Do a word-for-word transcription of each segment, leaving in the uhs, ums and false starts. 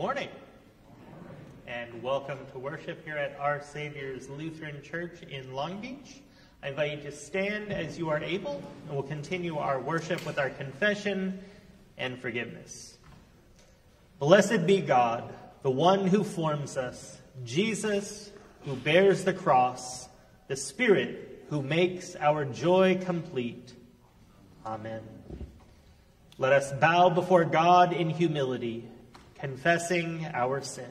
morning, and welcome to worship here at Our Saviour's Lutheran Church in Long Beach. I invite you to stand as you are able, and we'll continue our worship with our confession and forgiveness. Blessed be God, the one who forms us, Jesus, who bears the cross, the Spirit, who makes our joy complete. Amen. Let us bow before God in humility, confessing our sin.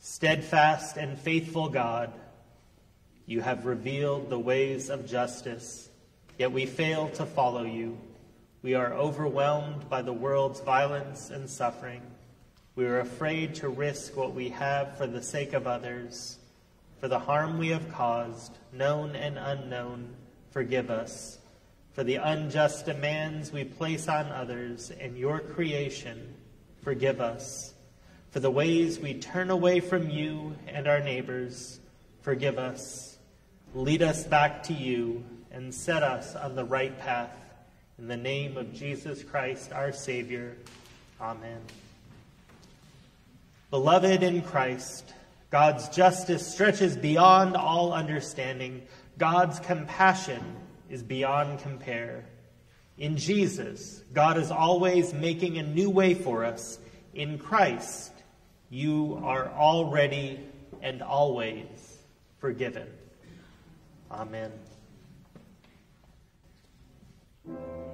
Steadfast and faithful God, you have revealed the ways of justice, yet we fail to follow you. We are overwhelmed by the world's violence and suffering. We are afraid to risk what we have for the sake of others. For the harm we have caused, known and unknown, forgive us. For the unjust demands we place on others and your creation, forgive us. For the ways we turn away from you and our neighbors, forgive us. Lead us back to you and set us on the right path. In the name of Jesus Christ, our Savior. Amen. Beloved in Christ, God's justice stretches beyond all understanding. God's compassion is beyond compare. In Jesus, God is always making a new way for us. In Christ, you are already and always forgiven. Amen. Thank you.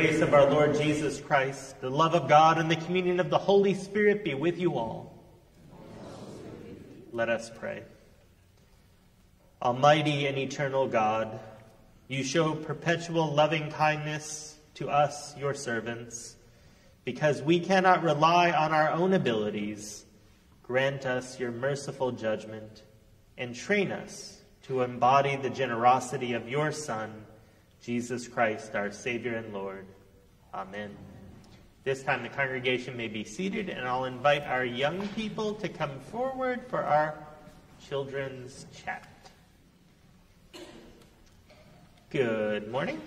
grace of our Lord Jesus Christ, the love of God, and the communion of the Holy Spirit be with you all. Let us pray. Almighty and eternal God, you show perpetual loving kindness to us, your servants, because we cannot rely on our own abilities. Grant us your merciful judgment and train us to embody the generosity of your Son, Jesus Christ, our Savior and Lord. Amen. This time the congregation may be seated, and I'll invite our young people to come forward for our children's chat. Good morning.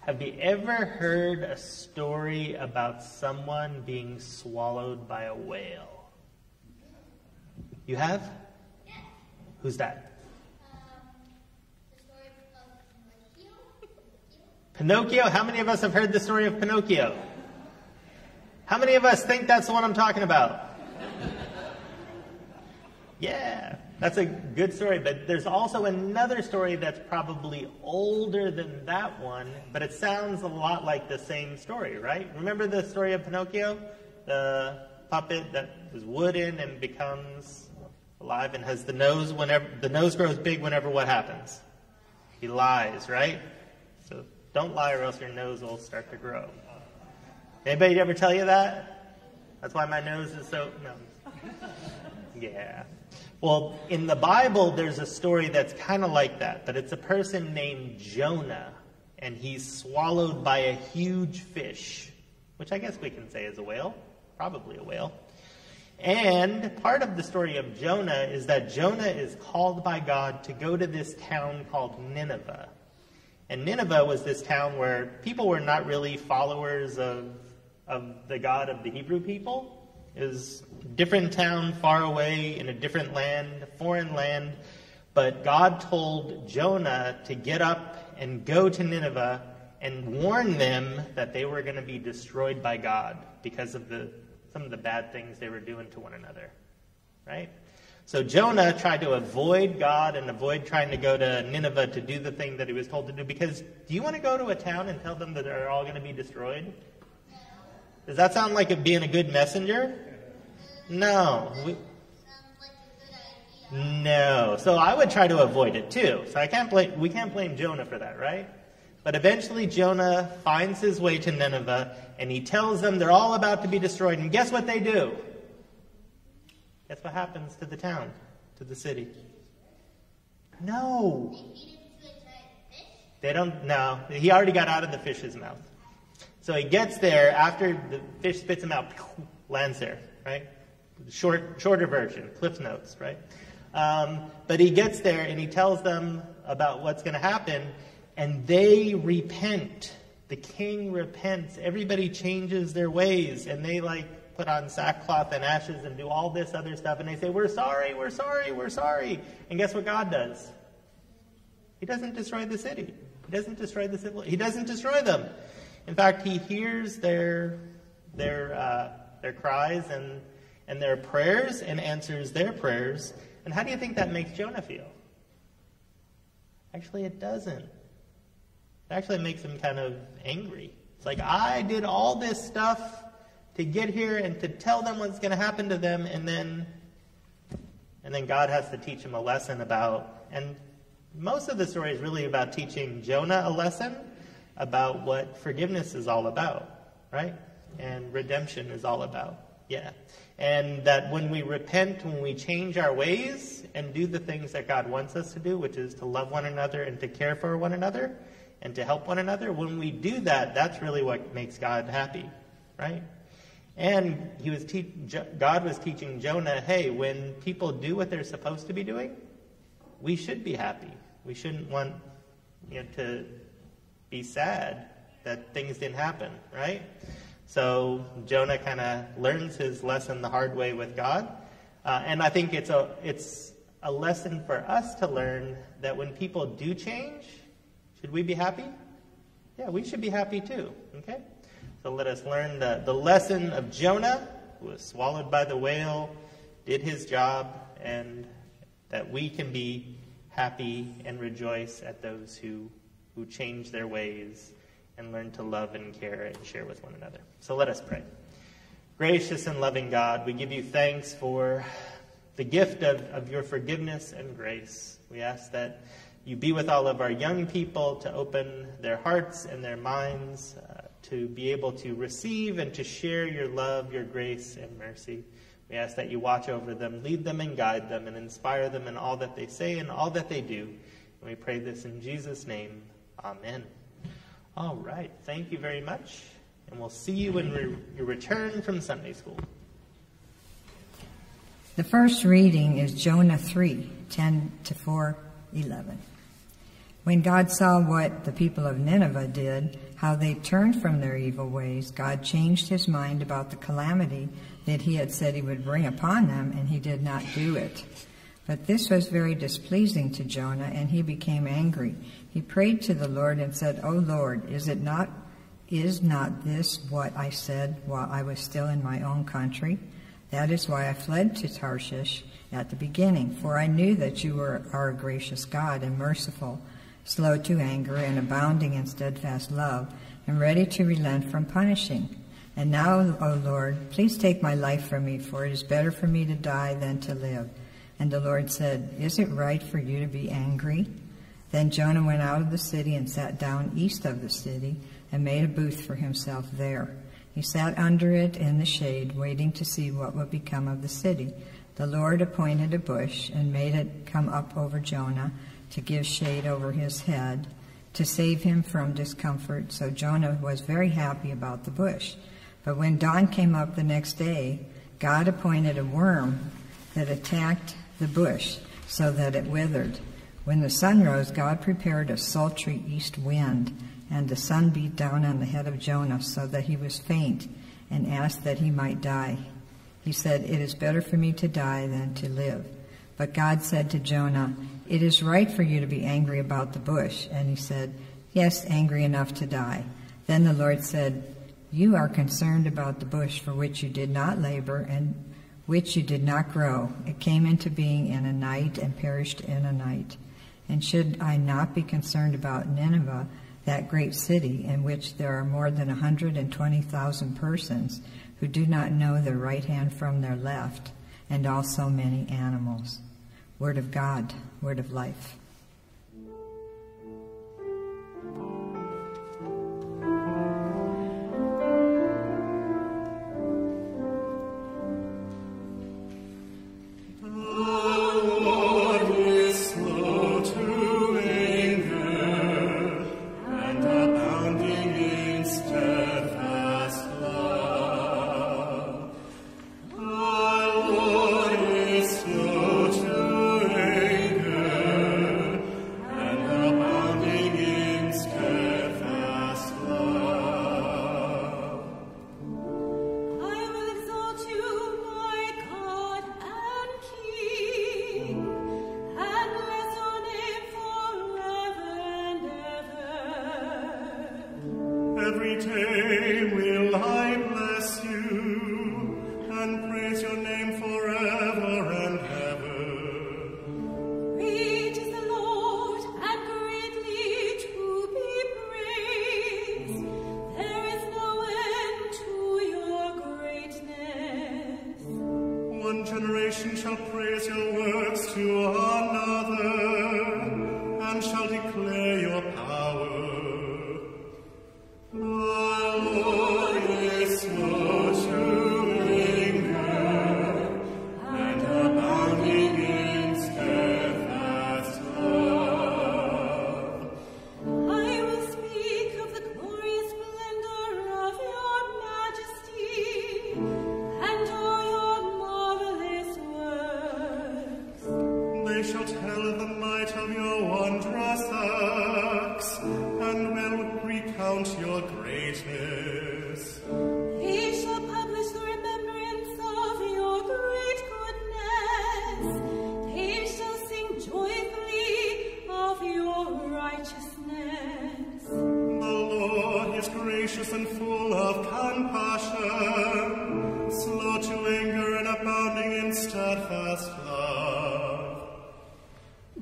Have you ever heard a story about someone being swallowed by a whale? You have? Yes. Who's that? Pinocchio? How many of us have heard the story of Pinocchio? How many of us think that's the one I'm talking about? Yeah, that's a good story, but there's also another story that's probably older than that one, but it sounds a lot like the same story, right? Remember the story of Pinocchio? The puppet that is wooden and becomes alive and has the nose whenever, the nose grows big whenever what happens? He lies, right? So don't lie or else your nose will start to grow. Anybody ever tell you that? That's why my nose is so... No. Yeah. Well, in the Bible, there's a story that's kind of like that, but it's a person named Jonah, and he's swallowed by a huge fish, which I guess we can say is a whale, probably a whale. And part of the story of Jonah is that Jonah is called by God to go to this town called Nineveh. And Nineveh was this town where people were not really followers of, of the God of the Hebrew people. It was a different town, far away, in a different land, a foreign land. But God told Jonah to get up and go to Nineveh and warn them that they were going to be destroyed by God because of the, some of the bad things they were doing to one another, right? So Jonah tried to avoid God and avoid trying to go to Nineveh to do the thing that he was told to do. Because do you want to go to a town and tell them that they're all going to be destroyed? Does that sound like it being a good messenger? No. We, no. So I would try to avoid it too. So I can't blame, we can't blame Jonah for that, right? But eventually Jonah finds his way to Nineveh and he tells them they're all about to be destroyed. And guess what they do? Guess what happens to the town, to the city? No. They feed it to a giant fish? They don't, no. He already got out of the fish's mouth. So he gets there after the fish spits him out, lands there, right? Short, shorter version, Cliff Notes, right? Um, but he gets there and he tells them about what's going to happen, and they repent. The king repents. Everybody changes their ways, and they like put on sackcloth and ashes and do all this other stuff, and they say, we're sorry, we're sorry, we're sorry. And guess what God does? He doesn't destroy the city. He doesn't destroy the civil. He doesn't destroy them. In fact, he hears their their uh, their cries and and their prayers and answers their prayers. And how do you think that makes Jonah feel? Actually, it doesn't. It actually makes him kind of angry. It's like, I did all this stuff to get here and to tell them what's going to happen to them, and then and then God has to teach him a lesson about, and most of the story is really about teaching Jonah a lesson about what forgiveness is all about, right? And redemption is all about, yeah. And that when we repent, when we change our ways and do the things that God wants us to do, which is to love one another and to care for one another and to help one another, when we do that, that's really what makes God happy, right? And he was te- God was teaching Jonah, hey, when people do what they're supposed to be doing, we should be happy. We shouldn't want, you know, to be sad that things didn't happen, right? So Jonah kind of learns his lesson the hard way with God. Uh, and I think it's a, it's a lesson for us to learn that when people do change, should we be happy? Yeah, we should be happy too, okay? So let us learn the, the lesson of Jonah, who was swallowed by the whale, did his job, and that we can be happy and rejoice at those who who change their ways and learn to love and care and share with one another. So let us pray. Gracious and loving God, we give you thanks for the gift of, of your forgiveness and grace. We ask that you be with all of our young people to open their hearts and their minds uh, to be able to receive and to share your love, your grace, and mercy. We ask that you watch over them, lead them and guide them, and inspire them in all that they say and all that they do. And we pray this in Jesus' name. Amen. All right. Thank you very much. And we'll see you when re- you return from Sunday school. The first reading is Jonah three, ten to four, eleven. When God saw what the people of Nineveh did, how they turned from their evil ways, God changed his mind about the calamity that he had said he would bring upon them, and he did not do it. But this was very displeasing to Jonah, and he became angry. He prayed to the Lord and said, "O Lord, is it not, is not this what I said while I was still in my own country? That is why I fled to Tarshish at the beginning, for I knew that you were our gracious God and merciful, slow to anger and abounding in steadfast love, and ready to relent from punishing. And now, O Lord, please take my life from me, for it is better for me to die than to live." And the Lord said, "Is it right for you to be angry?" Then Jonah went out of the city and sat down east of the city and made a booth for himself there. He sat under it in the shade, waiting to see what would become of the city. The Lord appointed a bush and made it come up over Jonah to give shade over his head, to save him from discomfort. So Jonah was very happy about the bush. But when dawn came up the next day, God appointed a worm that attacked the bush so that it withered. When the sun rose, God prepared a sultry east wind, and the sun beat down on the head of Jonah so that he was faint and asked that he might die. He said, "It is better for me to die than to live." But God said to Jonah, "It is right for you to be angry about the bush." And he said, "Yes, angry enough to die." Then the Lord said, "You are concerned about the bush for which you did not labor and which you did not grow. It came into being in a night and perished in a night. And should I not be concerned about Nineveh, that great city in which there are more than one hundred twenty thousand persons who do not know their right hand from their left, and also many animals?" Word of God, word of life. Love. The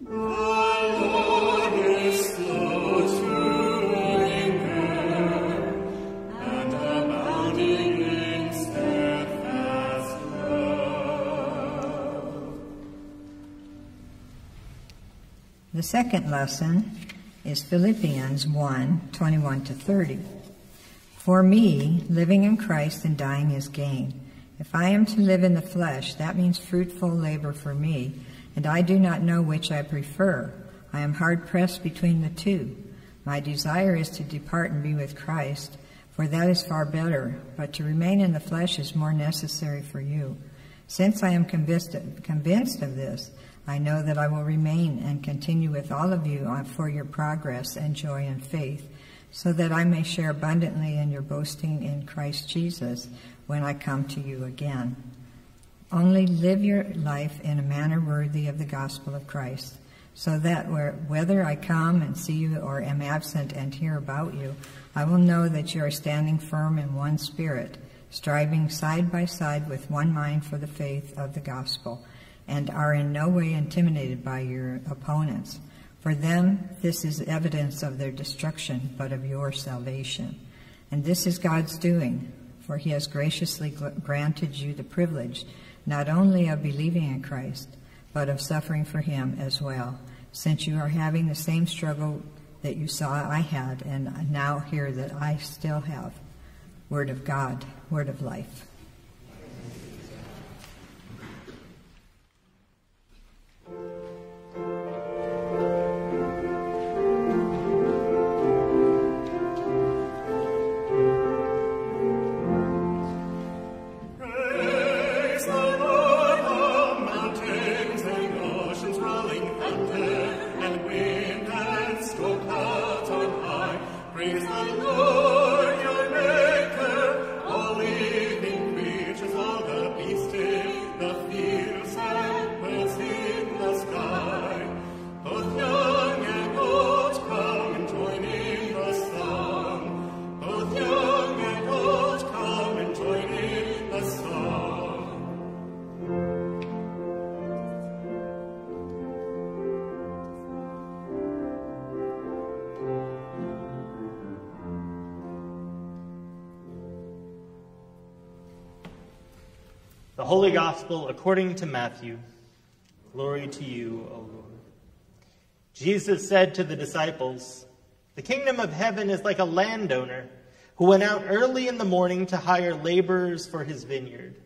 Lord is slow to The second lesson is Philippians one, twenty-one to thirty. For me, living in Christ and dying is gain. If I am to live in the flesh, that means fruitful labor for me, and I do not know which I prefer. I am hard-pressed between the two. My desire is to depart and be with Christ, for that is far better, but to remain in the flesh is more necessary for you. Since I am convinced of, convinced of this, I know that I will remain and continue with all of you for your progress and joy and faith, so that I may share abundantly in your boasting in Christ Jesus when I come to you again. Only live your life in a manner worthy of the gospel of Christ, so that where, whether I come and see you or am absent and hear about you, I will know that you are standing firm in one spirit, striving side by side with one mind for the faith of the gospel, and are in no way intimidated by your opponents. For them, this is evidence of their destruction, but of your salvation. And this is God's doing, for he has graciously granted you the privilege, not only of believing in Christ, but of suffering for him as well, since you are having the same struggle that you saw I had, and now hear that I still have. Word of God, word of life. The Holy Gospel according to Matthew. Glory to you, O Lord. Jesus said to the disciples, "The kingdom of heaven is like a landowner who went out early in the morning to hire laborers for his vineyard.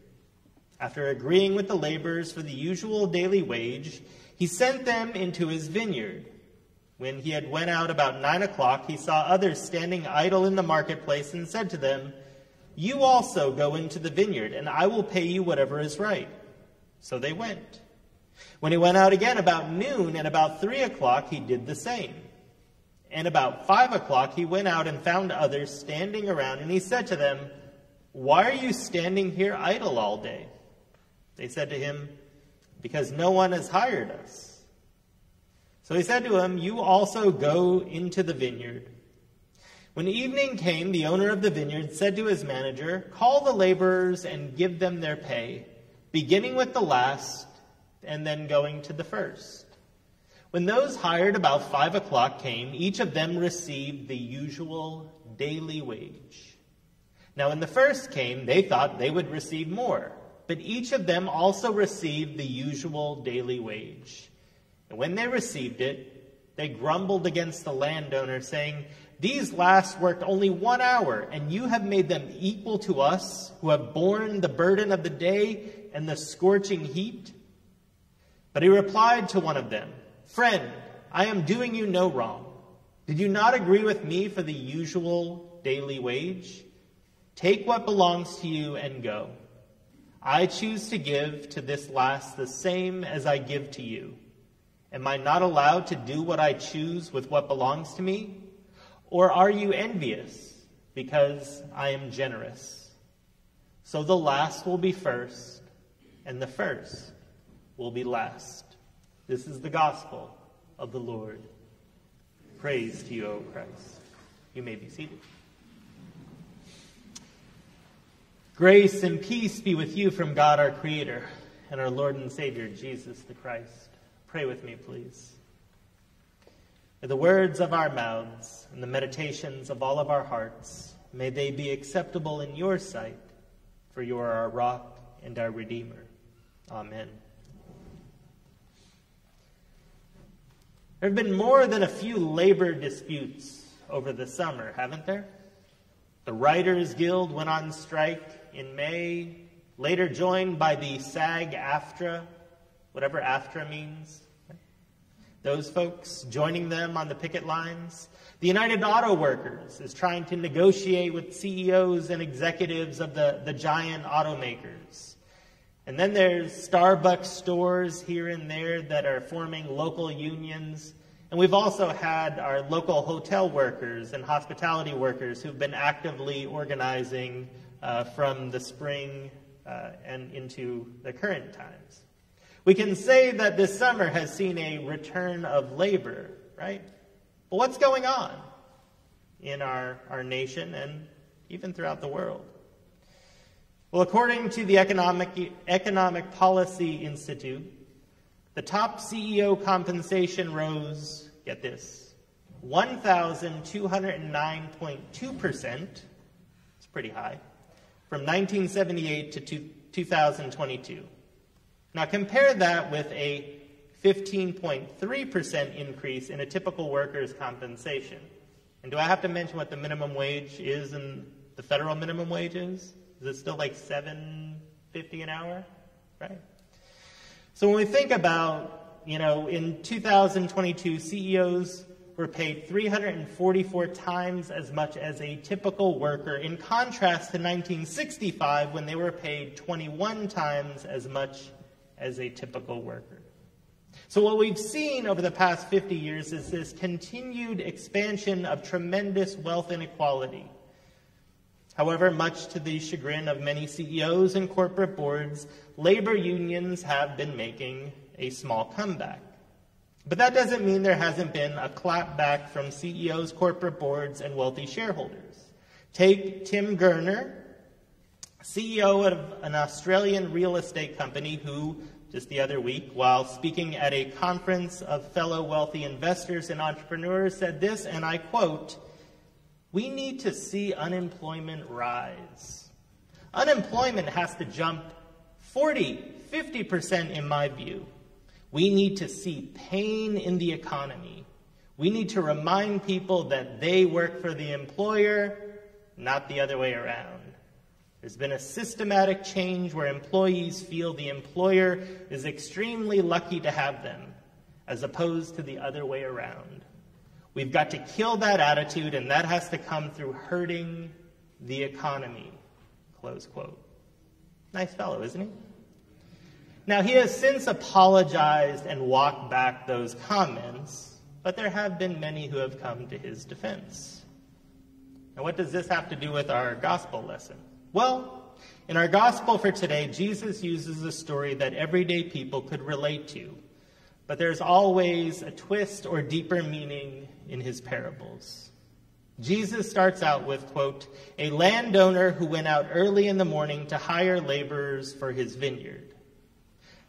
After agreeing with the laborers for the usual daily wage, he sent them into his vineyard. When he had went out about nine o'clock, he saw others standing idle in the marketplace and said to them, 'You also go into the vineyard, and I will pay you whatever is right.' So they went. When he went out again about noon, and about three o'clock he did the same. And about five o'clock he went out and found others standing around, and he said to them, 'Why are you standing here idle all day?' They said to him, 'Because no one has hired us.' So he said to them, 'You also go into the vineyard.' When evening came, the owner of the vineyard said to his manager, 'Call the laborers and give them their pay, beginning with the last and then going to the first.' When those hired about five o'clock came, each of them received the usual daily wage. Now when the first came, they thought they would receive more, but each of them also received the usual daily wage. And when they received it, they grumbled against the landowner, saying, 'These last worked only one hour, and you have made them equal to us, who have borne the burden of the day and the scorching heat.' But he replied to one of them, 'Friend, I am doing you no wrong. Did you not agree with me for the usual daily wage? Take what belongs to you and go. I choose to give to this last the same as I give to you. Am I not allowed to do what I choose with what belongs to me? Or are you envious because I am generous? So the last will be first, and the first will be last.'" This is the gospel of the Lord. Praise to you, O Christ. You may be seated. Grace and peace be with you from God our Creator and our Lord and Savior, Jesus the Christ. Pray with me, please. May the words of our mouths and the meditations of all of our hearts, may they be acceptable in your sight, for you are our rock and our Redeemer. Amen. There have been more than a few labor disputes over the summer, haven't there? The Writers Guild went on strike in May, later joined by the SAG-AFTRA, whatever AFTRA means. Those folks joining them on the picket lines. The United Auto Workers is trying to negotiate with C E Os and executives of the, the giant automakers. And then there's Starbucks stores here and there that are forming local unions. And we've also had our local hotel workers and hospitality workers who've been actively organizing uh, from the spring uh, and into the current times. We can say that this summer has seen a return of labor, right? But what's going on in our, our nation and even throughout the world? Well, according to the Economic, Economic Policy Institute, the top C E O compensation rose, get this, one thousand two hundred nine point two percent, it's pretty high, from nineteen seventy-eight to two thousand twenty-two. Now compare that with a fifteen point three percent increase in a typical worker's compensation. And do I have to mention what the minimum wage is and the federal minimum wage is? Is it still like seven fifty an hour, right? So when we think about, you know, in two thousand twenty-two, C E Os were paid three hundred forty-four times as much as a typical worker, in contrast to nineteen sixty-five when they were paid twenty-one times as much as a typical worker. So what we've seen over the past fifty years is this continued expansion of tremendous wealth inequality. However, much to the chagrin of many C E Os and corporate boards, labor unions have been making a small comeback. But that doesn't mean there hasn't been a clapback from C E Os, corporate boards, and wealthy shareholders. Take Tim Gurner, C E O of an Australian real estate company who, just the other week, while speaking at a conference of fellow wealthy investors and entrepreneurs, said this, and I quote, "We need to see unemployment rise. Unemployment has to jump forty, fifty percent in my view. We need to see pain in the economy. We need to remind people that they work for the employer, not the other way around. There's been a systematic change where employees feel the employer is extremely lucky to have them, as opposed to the other way around. We've got to kill that attitude, and that has to come through hurting the economy," close quote. Nice fellow, isn't he? Now, he has since apologized and walked back those comments, but there have been many who have come to his defense. Now, what does this have to do with our gospel lesson? Well, in our gospel for today, Jesus uses a story that everyday people could relate to, but there's always a twist or deeper meaning in his parables. Jesus starts out with, quote, "a landowner who went out early in the morning to hire laborers for his vineyard."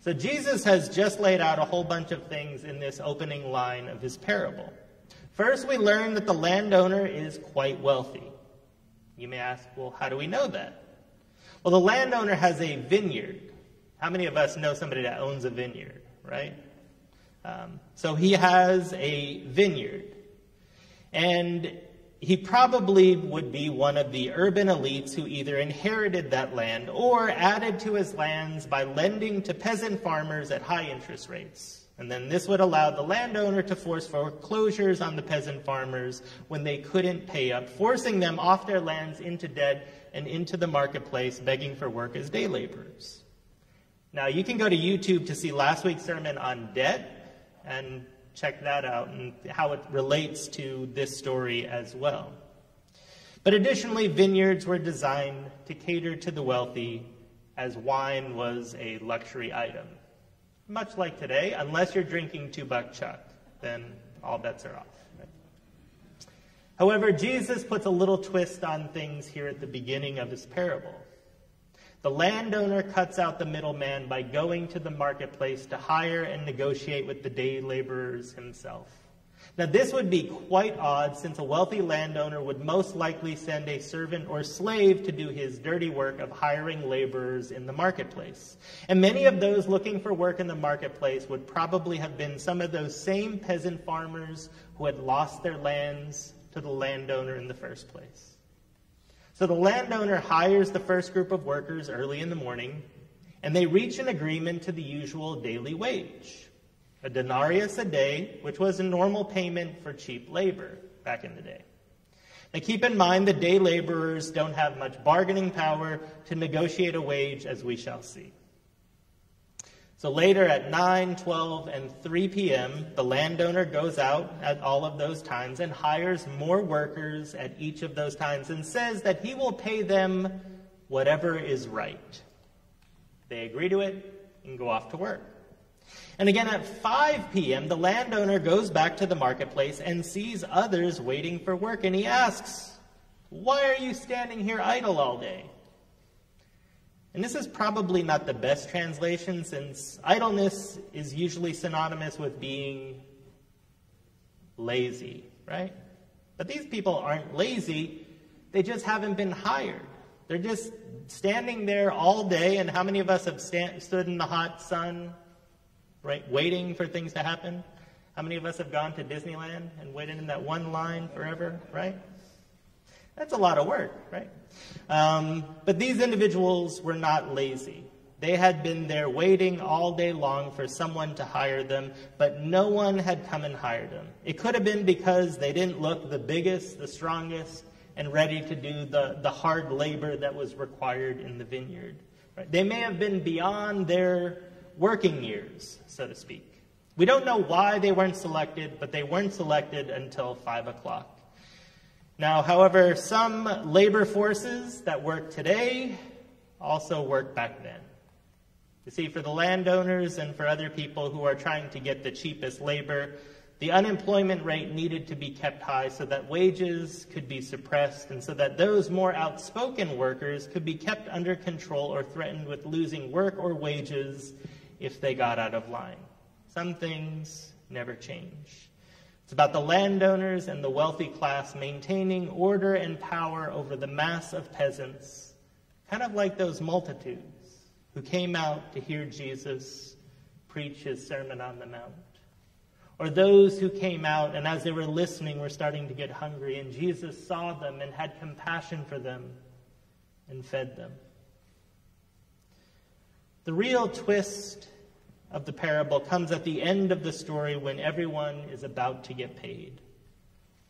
So Jesus has just laid out a whole bunch of things in this opening line of his parable. First, we learn that the landowner is quite wealthy. You may ask, well, how do we know that? Well, the landowner has a vineyard. How many of us know somebody that owns a vineyard, right? Um, so he has a vineyard. And he probably would be one of the urban elites who either inherited that land or added to his lands by lending to peasant farmers at high interest rates. And then this would allow the landowner to force foreclosures on the peasant farmers when they couldn't pay up, forcing them off their lands into debt and into the marketplace, begging for work as day laborers. Now, you can go to YouTube to see last week's sermon on debt and check that out and how it relates to this story as well. But additionally, vineyards were designed to cater to the wealthy, as wine was a luxury item. Much like today, unless you're drinking two-buck chuck, then all bets are off. Right? However, Jesus puts a little twist on things here at the beginning of his parable. The landowner cuts out the middleman by going to the marketplace to hire and negotiate with the day laborers himself. Now, this would be quite odd, since a wealthy landowner would most likely send a servant or slave to do his dirty work of hiring laborers in the marketplace. And many of those looking for work in the marketplace would probably have been some of those same peasant farmers who had lost their lands to the landowner in the first place. So the landowner hires the first group of workers early in the morning, and they reach an agreement to the usual daily wage. A denarius a day, which was a normal payment for cheap labor back in the day. Now keep in mind the day laborers don't have much bargaining power to negotiate a wage, as we shall see. So later at nine, twelve, and three p m, the landowner goes out at all of those times and hires more workers at each of those times and says that he will pay them whatever is right. They agree to it and go off to work. And again, at five p m, the landowner goes back to the marketplace and sees others waiting for work, and he asks, "Why are you standing here idle all day?" And this is probably not the best translation, since idleness is usually synonymous with being lazy, right? But these people aren't lazy, they just haven't been hired. They're just standing there all day, and how many of us have stand- stood in the hot sun? Right, waiting for things to happen. How many of us have gone to Disneyland and waited in that one line forever, right? That's a lot of work, right? Um, but these individuals were not lazy. They had been there waiting all day long for someone to hire them, but no one had come and hired them. It could have been because they didn't look the biggest, the strongest, and ready to do the, the hard labor that was required in the vineyard. Right? They may have been beyond their working years, so to speak. We don't know why they weren't selected, but they weren't selected until five o'clock. Now, however, some labor forces that work today also worked back then. You see, for the landowners and for other people who are trying to get the cheapest labor, the unemployment rate needed to be kept high so that wages could be suppressed and so that those more outspoken workers could be kept under control or threatened with losing work or wages if they got out of line. Some things never change. It's about the landowners and the wealthy class maintaining order and power over the mass of peasants, kind of like those multitudes who came out to hear Jesus preach his Sermon on the Mount, or those who came out and as they were listening were starting to get hungry, and Jesus saw them and had compassion for them and fed them. The real twist of the parable comes at the end of the story when everyone is about to get paid.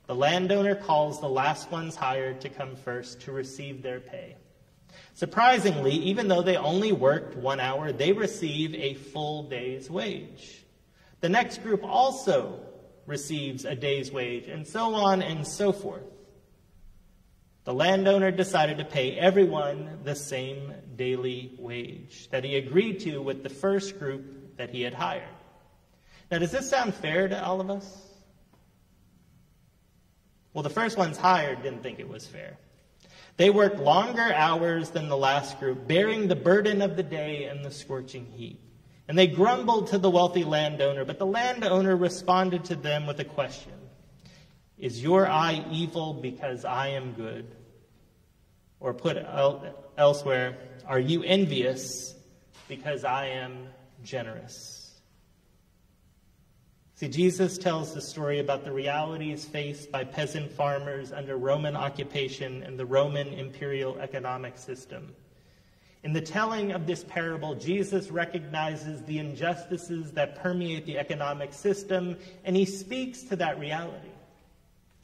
The landowner calls the last ones hired to come first to receive their pay. Surprisingly, even though they only worked one hour, they receive a full day's wage. The next group also receives a day's wage, and so on and so forth. The landowner decided to pay everyone the same daily wage that he agreed to with the first group that he had hired. Now, does this sound fair to all of us? Well, the first ones hired didn't think it was fair. They worked longer hours than the last group, bearing the burden of the day and the scorching heat. And they grumbled to the wealthy landowner, but the landowner responded to them with a question. Is your eye evil because I am good? Or put elsewhere, are you envious because I am generous? See, Jesus tells the story about the realities faced by peasant farmers under Roman occupation and the Roman imperial economic system. In the telling of this parable, Jesus recognizes the injustices that permeate the economic system, and he speaks to that reality.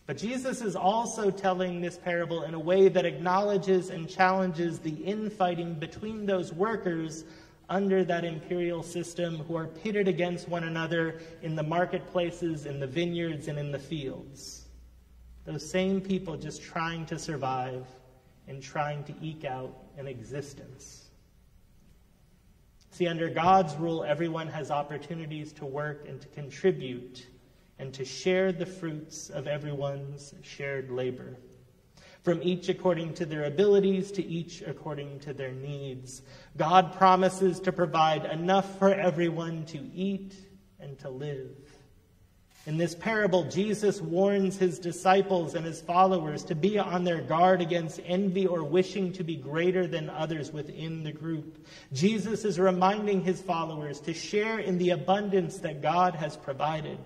But Jesus is also telling this parable in a way that acknowledges and challenges the infighting between those workers under that imperial system who are pitted against one another in the marketplaces, in the vineyards, and in the fields. Those same people just trying to survive and trying to eke out an existence. See, under God's rule, everyone has opportunities to work and to contribute and to share the fruits of everyone's shared labor, from each according to their abilities, to each according to their needs. God promises to provide enough for everyone to eat and to live. In this parable, Jesus warns his disciples and his followers to be on their guard against envy or wishing to be greater than others within the group. Jesus is reminding his followers to share in the abundance that God has provided.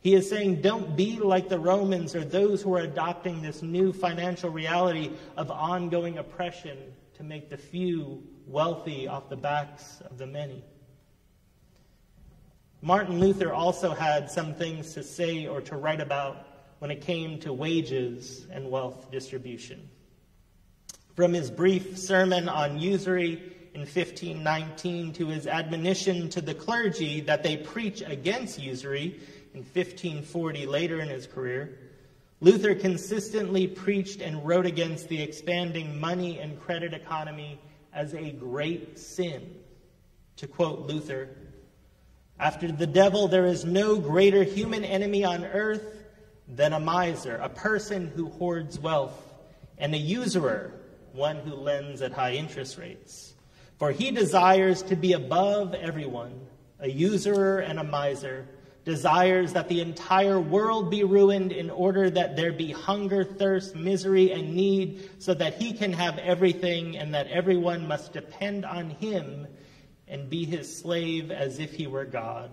He is saying, don't be like the Romans or those who are adopting this new financial reality of ongoing oppression to make the few wealthy off the backs of the many. Martin Luther also had some things to say or to write about when it came to wages and wealth distribution. From his brief sermon on usury in fifteen nineteen to his admonition to the clergy that they preach against usury in fifteen forty, later in his career, Luther consistently preached and wrote against the expanding money and credit economy as a great sin. To quote Luther, "After the devil, there is no greater human enemy on earth than a miser, a person who hoards wealth, and a usurer, one who lends at high interest rates. For he desires to be above everyone. A usurer and a miser desires that the entire world be ruined in order that there be hunger, thirst, misery, and need, so that he can have everything and that everyone must depend on him and be his slave as if he were God.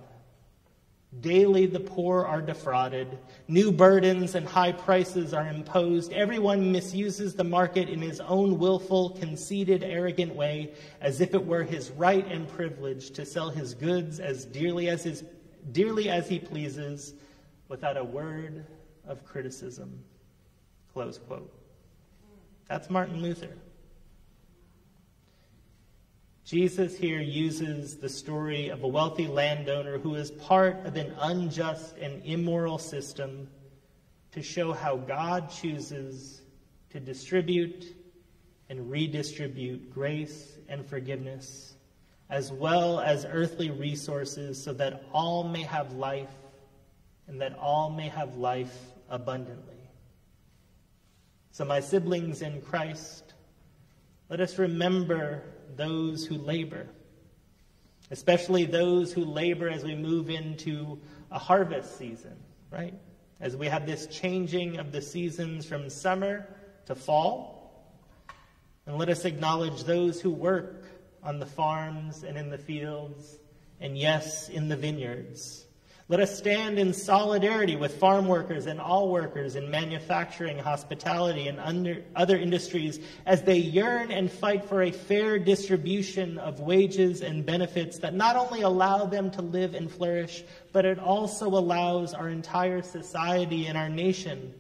Daily the poor are defrauded. New burdens and high prices are imposed. Everyone misuses the market in his own willful, conceited, arrogant way, as if it were his right and privilege to sell his goods as dearly as, his, dearly as he pleases, without a word of criticism." Close quote. That's Martin Luther. Jesus here uses the story of a wealthy landowner who is part of an unjust and immoral system to show how God chooses to distribute and redistribute grace and forgiveness, as well as earthly resources, so that all may have life and that all may have life abundantly. So, my siblings in Christ, let us remember those who labor, especially those who labor as we move into a harvest season, right? As we have this changing of the seasons from summer to fall. And let us acknowledge those who work on the farms and in the fields, and yes, in the vineyards. Let us stand in solidarity with farm workers and all workers in manufacturing, hospitality, and under, other industries as they yearn and fight for a fair distribution of wages and benefits that not only allow them to live and flourish, but it also allows our entire society and our nation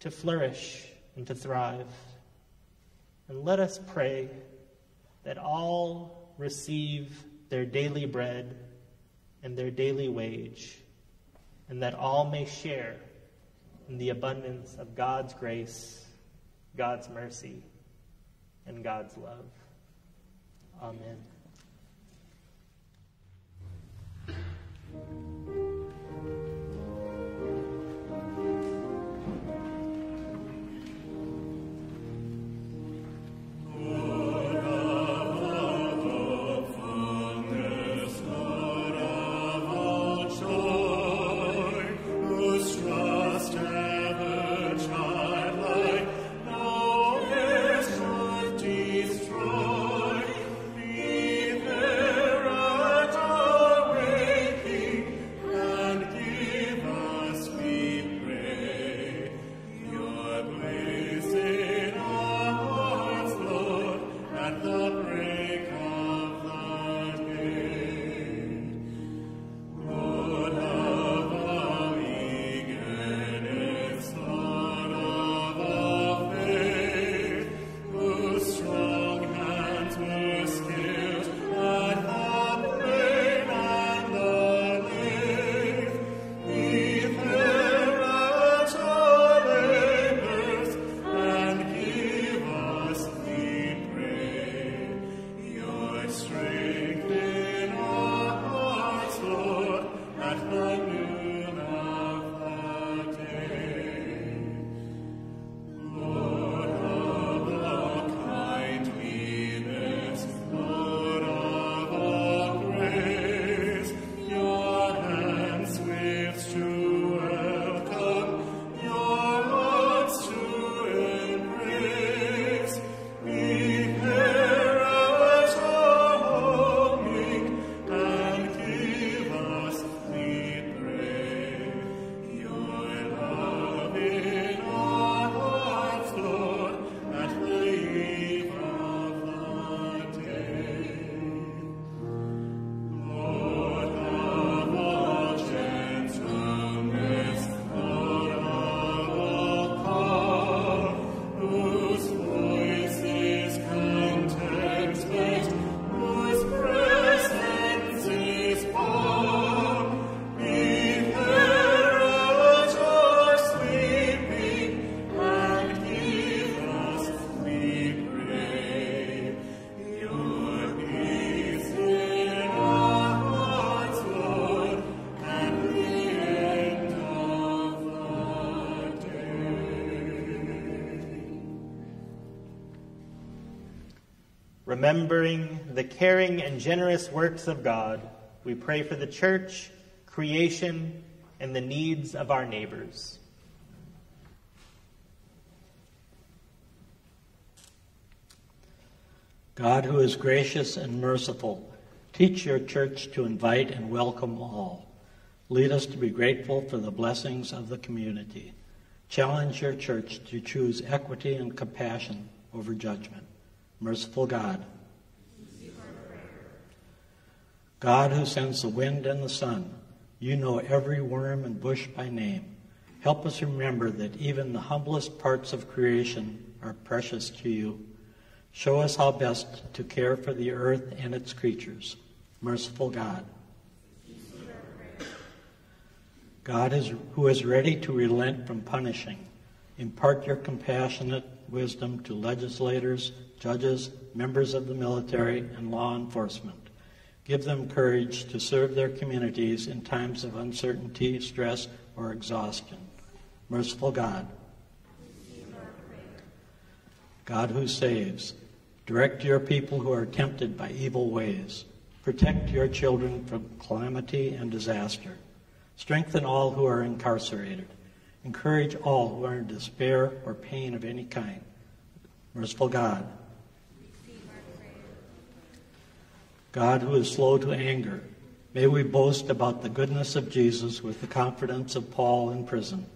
to flourish and to thrive. And let us pray that all receive their daily bread and their daily wage, and that all may share in the abundance of God's grace, God's mercy, and God's love. Amen. Remembering the caring and generous works of God, we pray for the church, creation, and the needs of our neighbors. God, who is gracious and merciful, teach your church to invite and welcome all. Lead us to be grateful for the blessings of the community. Challenge your church to choose equity and compassion over judgment. Merciful God. God, who sends the wind and the sun, you know every worm and bush by name. Help us remember that even the humblest parts of creation are precious to you. Show us how best to care for the earth and its creatures. Merciful God. God is, who is ready to relent from punishing, impart your compassionate wisdom to legislators, judges, members of the military, and law enforcement. Give them courage to serve their communities in times of uncertainty, stress, or exhaustion. Merciful God. God who saves, direct your people who are tempted by evil ways. Protect your children from calamity and disaster. Strengthen all who are incarcerated. Encourage all who are in despair or pain of any kind. Merciful God. God who is slow to anger, may we boast about the goodness of Jesus with the confidence of Paul in prison.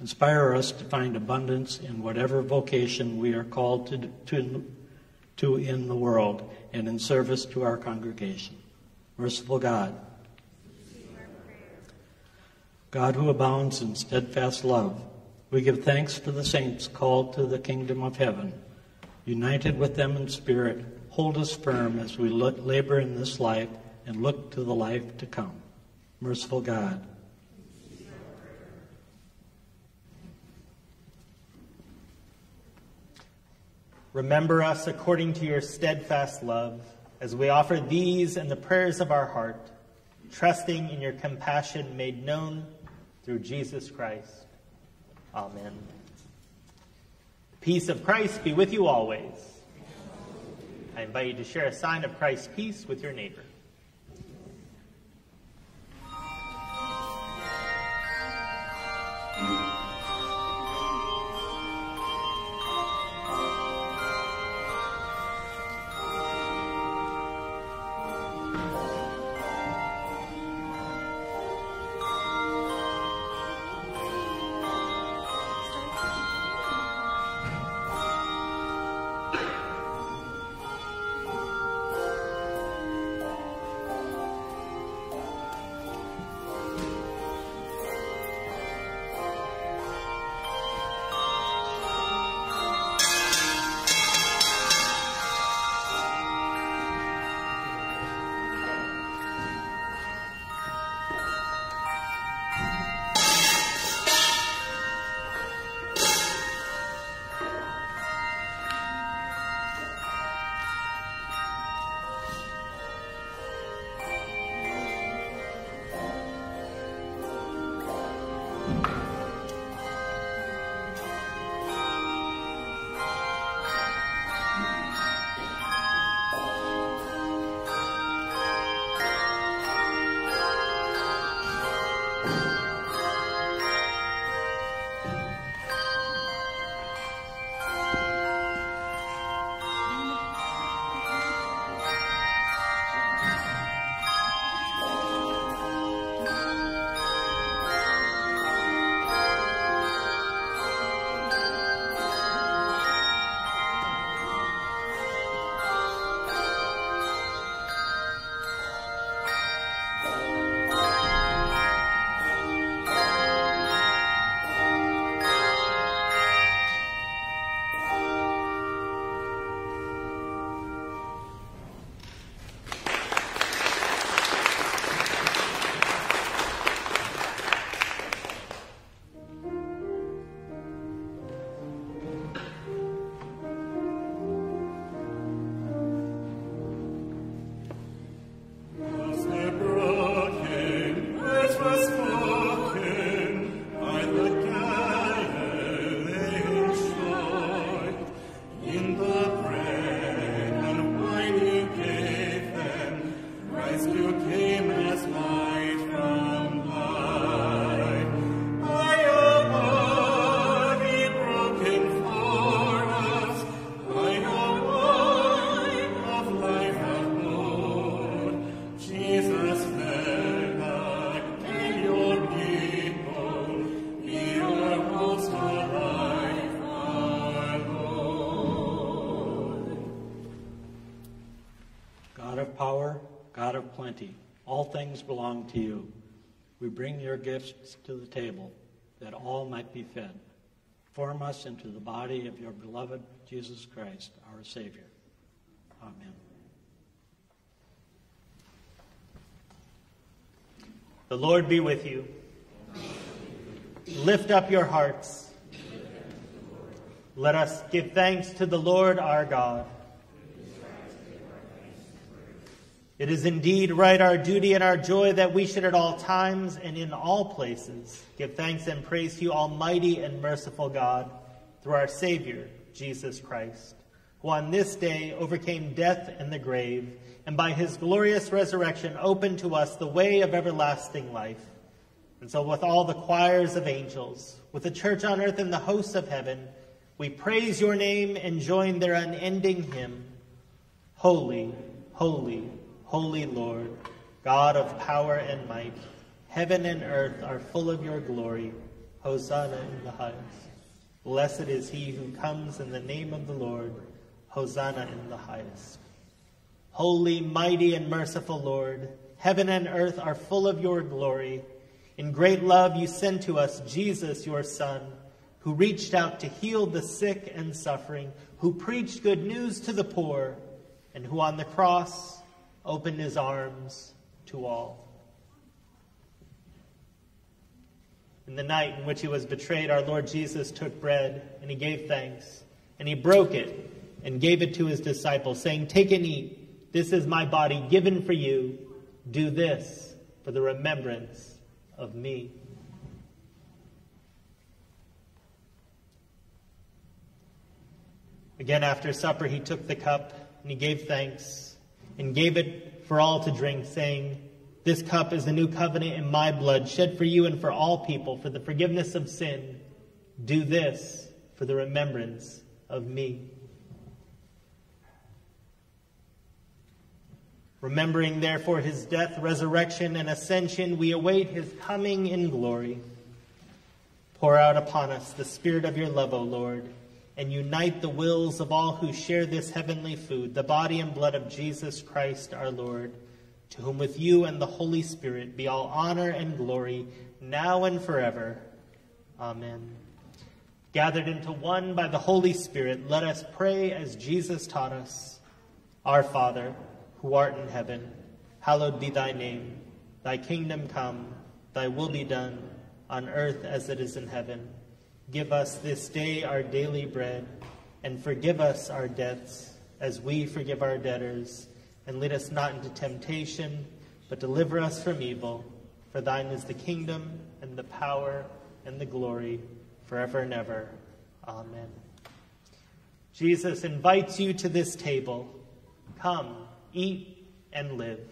Inspire us to find abundance in whatever vocation we are called to, to, to in the world and in service to our congregation. Merciful God. God who abounds in steadfast love, we give thanks for the saints called to the kingdom of heaven. United with them in spirit, hold us firm as we look, labor in this life and look to the life to come. Merciful God. Remember us according to your steadfast love, as we offer these and the prayers of our heart, trusting in your compassion made known through Jesus Christ. Amen. Peace of Christ be with you always. I invite you to share a sign of Christ's peace with your neighbor. God of power, God of plenty, all things belong to you. We bring your gifts to the table, that all might be fed. Form us into the body of your beloved Jesus Christ, our Savior. Amen. The Lord be with you. Lift up your hearts. Let us give thanks to the Lord our God. It is indeed right, our duty and our joy, that we should at all times and in all places give thanks and praise to you, almighty and merciful God, through our Savior, Jesus Christ, who on this day overcame death and the grave, and by his glorious resurrection opened to us the way of everlasting life. And so with all the choirs of angels, with the church on earth and the hosts of heaven, we praise your name and join their unending hymn. Holy, holy, holy Lord, God of power and might, heaven and earth are full of your glory. Hosanna in the highest. Blessed is he who comes in the name of the Lord. Hosanna in the highest. Holy, mighty, and merciful Lord, heaven and earth are full of your glory. In great love you sent to us Jesus, your Son, who reached out to heal the sick and suffering, who preached good news to the poor, and who on the cross opened his arms to all. In the night in which he was betrayed, our Lord Jesus took bread, and he gave thanks, and he broke it and gave it to his disciples, saying, "Take and eat. This is my body given for you. Do this for the remembrance of me." Again, after supper, he took the cup, and he gave thanks, and gave it for all to drink, saying, "This cup is the new covenant in my blood, shed for you and for all people, for the forgiveness of sin. Do this for the remembrance of me." Remembering, therefore, his death, resurrection, and ascension, we await his coming in glory. Pour out upon us the spirit of your love, O Lord, and unite the wills of all who share this heavenly food, the body and blood of Jesus Christ our Lord, to whom with you and the Holy Spirit be all honor and glory, now and forever. Amen. Gathered into one by the Holy Spirit, let us pray as Jesus taught us. Our Father, who art in heaven, hallowed be thy name. Thy kingdom come, thy will be done, on earth as it is in heaven. Give us this day our daily bread, and forgive us our debts, as we forgive our debtors. And lead us not into temptation, but deliver us from evil. For thine is the kingdom, and the power, and the glory, forever and ever. Amen. Jesus invites you to this table. Come, eat, and live.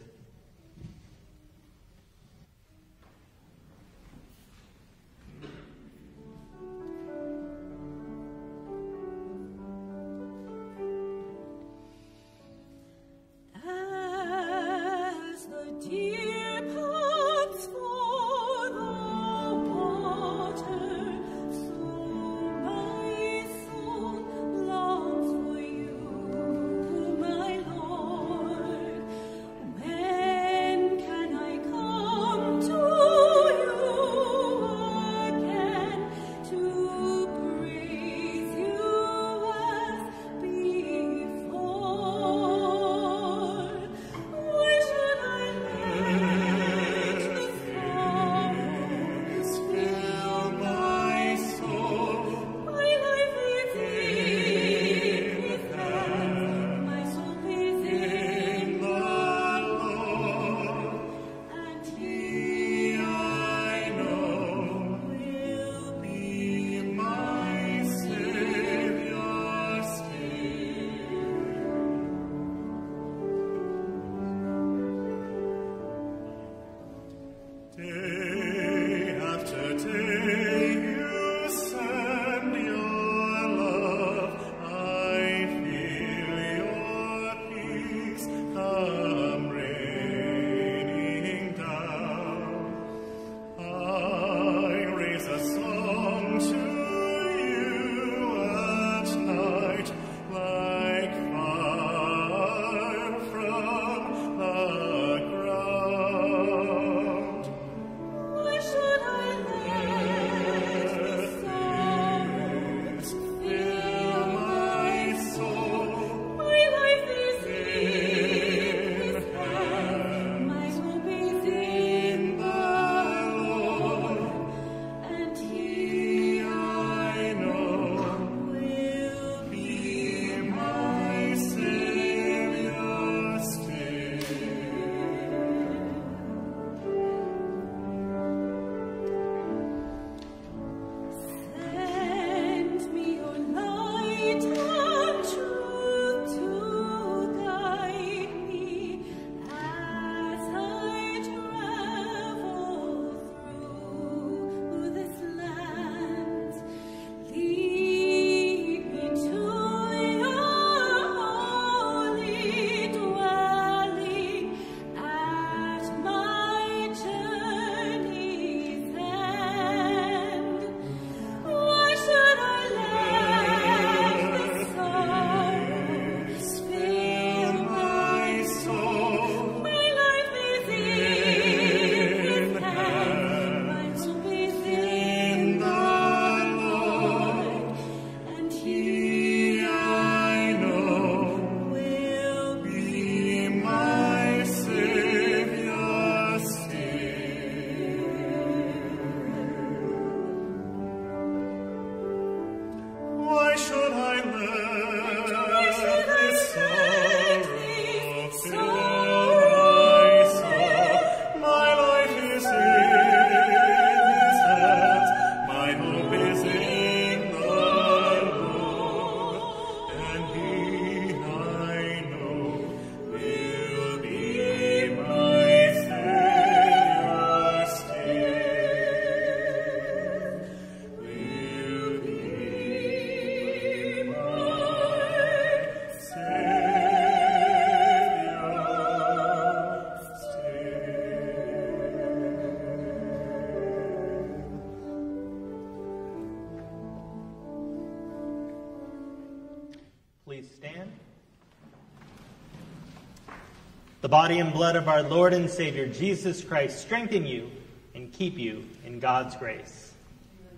The body and blood of our Lord and Savior Jesus Christ strengthen you and keep you in God's grace.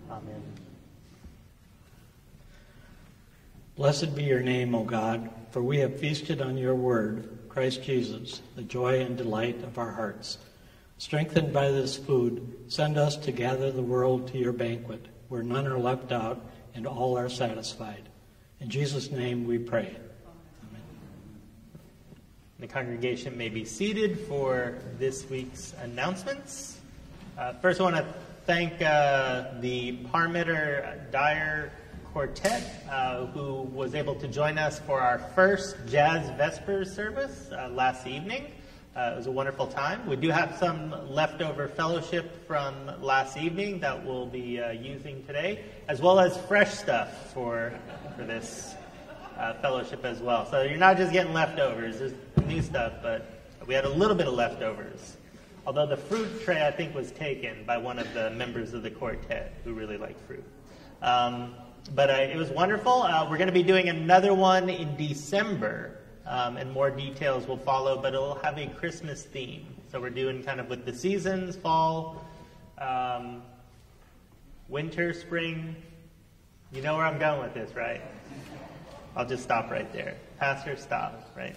Amen. Blessed be your name, O God, for we have feasted on your word, Christ Jesus, the joy and delight of our hearts. Strengthened by this food, send us to gather the world to your banquet, where none are left out and all are satisfied. In Jesus' name we pray. The congregation may be seated for this week's announcements. Uh, first, I want to thank uh, the Parmiter Dyer Quartet, uh, who was able to join us for our first Jazz Vespers service uh, last evening. Uh, it was a wonderful time. We do have some leftover fellowship from last evening that we'll be uh, using today, as well as fresh stuff for, for this Uh, fellowship as well. So you're not just getting leftovers, there's new stuff, but we had a little bit of leftovers. Although the fruit tray, I think, was taken by one of the members of the quartet who really liked fruit. Um, but uh, it was wonderful. Uh, we're going to be doing another one in December, um, and more details will follow, but it'll have a Christmas theme. So we're doing kind of with the seasons, fall, um, winter, spring. You know where I'm going with this, right? I'll just stop right there. Pastor, stop, right?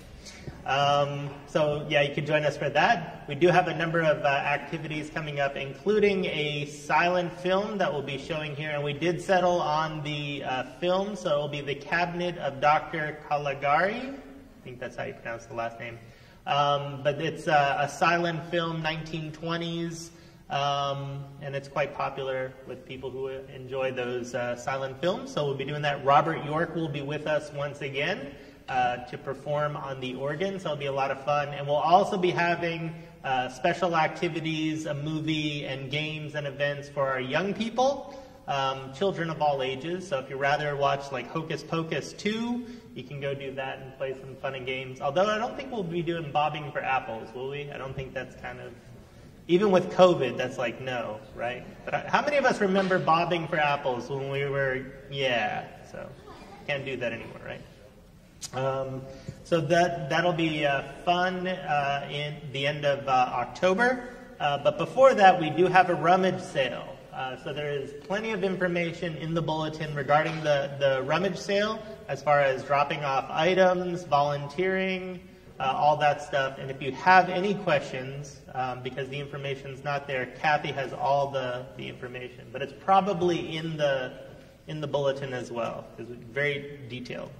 Um, so, yeah, you can join us for that. We do have a number of uh, activities coming up, including a silent film that we'll be showing here. And we did settle on the uh, film, so it will be The Cabinet of Doctor Caligari. I think that's how you pronounce the last name. Um, but it's uh, a silent film, nineteen twenties, um, and it's quite popular with people who enjoy those uh, silent films. So we'll be doing that. Robert York will be with us once again uh, to perform on the organ, so it'll be a lot of fun. And we'll also be having uh, special activities, a movie, and games and events for our young people, um, children of all ages. So if you'd rather watch like Hocus Pocus two, you can go do that and play some fun and games. Although I don't think we'll be doing bobbing for apples, will we? I don't think that's kind of... Even with COVID, that's like, no, right? But how many of us remember bobbing for apples when we were, yeah, so can't do that anymore, right? Um, so that, that'll be uh, fun uh, in the end of uh, October. Uh, but before that, we do have a rummage sale. Uh, so there is plenty of information in the bulletin regarding the, the rummage sale as far as dropping off items, volunteering, Uh, all that stuff. And if you have any questions, um, because the information's not there, Kathy has all the, the information. But it's probably in the, in the bulletin as well. It's very detailed.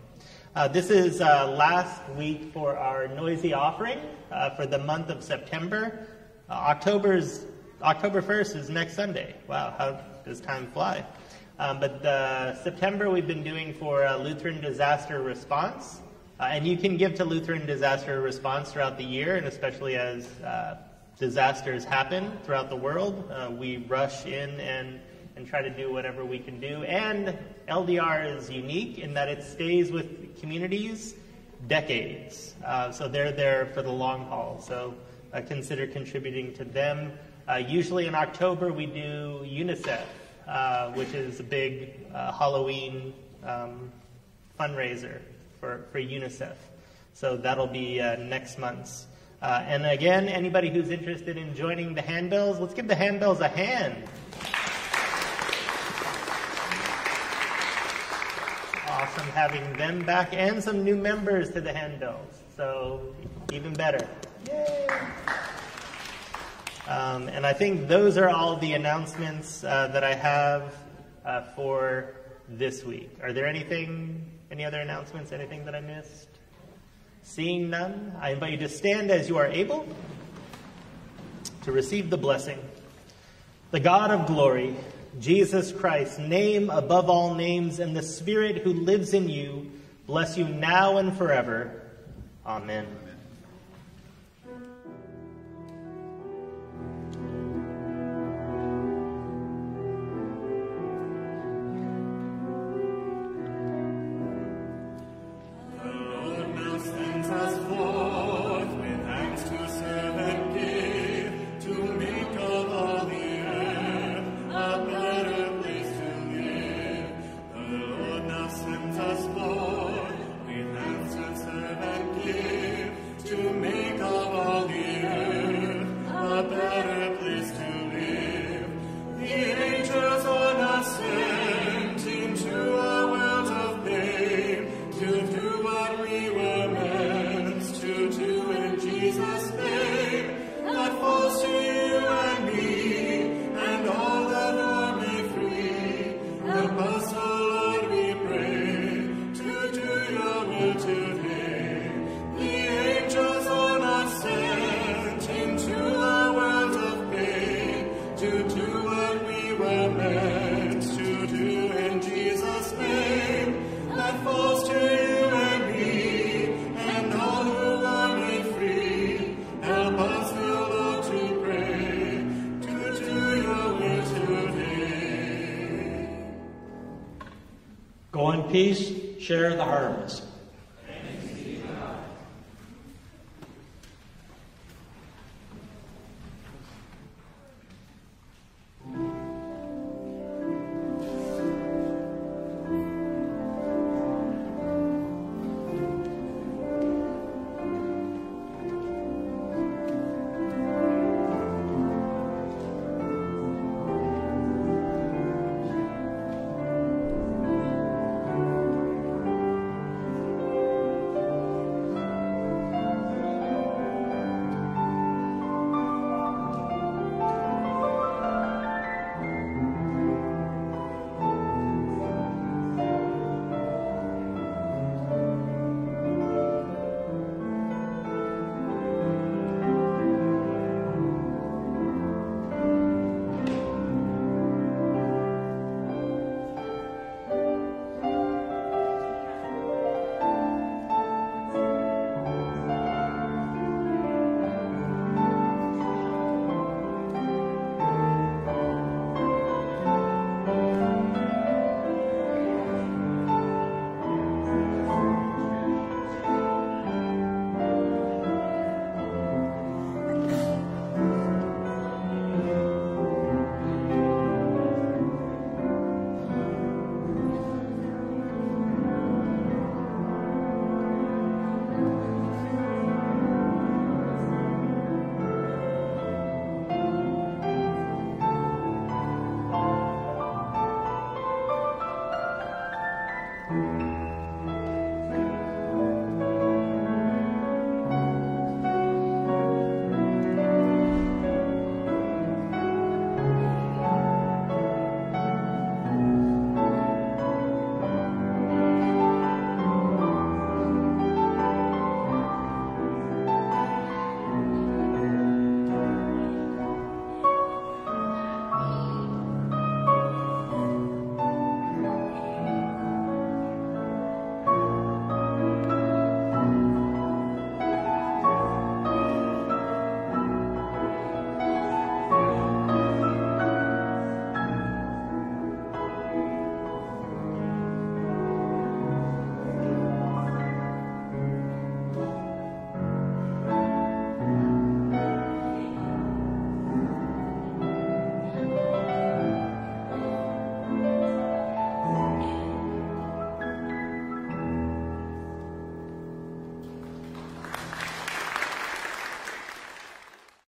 Uh, this is uh, last week for our noisy offering uh, for the month of September. Uh, October's, October first is next Sunday. Wow, how does time fly? Um, but uh, September we've been doing for uh, Lutheran Disaster Response. Uh, and you can give to Lutheran Disaster Response throughout the year, and especially as uh, disasters happen throughout the world, uh, we rush in and, and try to do whatever we can do. And L D R is unique in that it stays with communities decades. Uh, so they're there for the long haul. So uh, consider contributing to them. Uh, usually in October, we do UNICEF, uh, which is a big uh, Halloween um, fundraiser For, for UNICEF. So that'll be uh, next month's. Uh, and again, anybody who's interested in joining the handbells, let's give the handbells a hand. Awesome having them back and some new members to the handbells. So even better. Yay! Um, and I think those are all the announcements uh, that I have uh, for this week. Are there anything... Any other announcements? Anything that I missed? Seeing none, I invite you to stand as you are able to receive the blessing. The God of glory, Jesus Christ, name above all names, and the Spirit who lives in you, bless you now and forever. Amen. Amen. peace, share the harvest.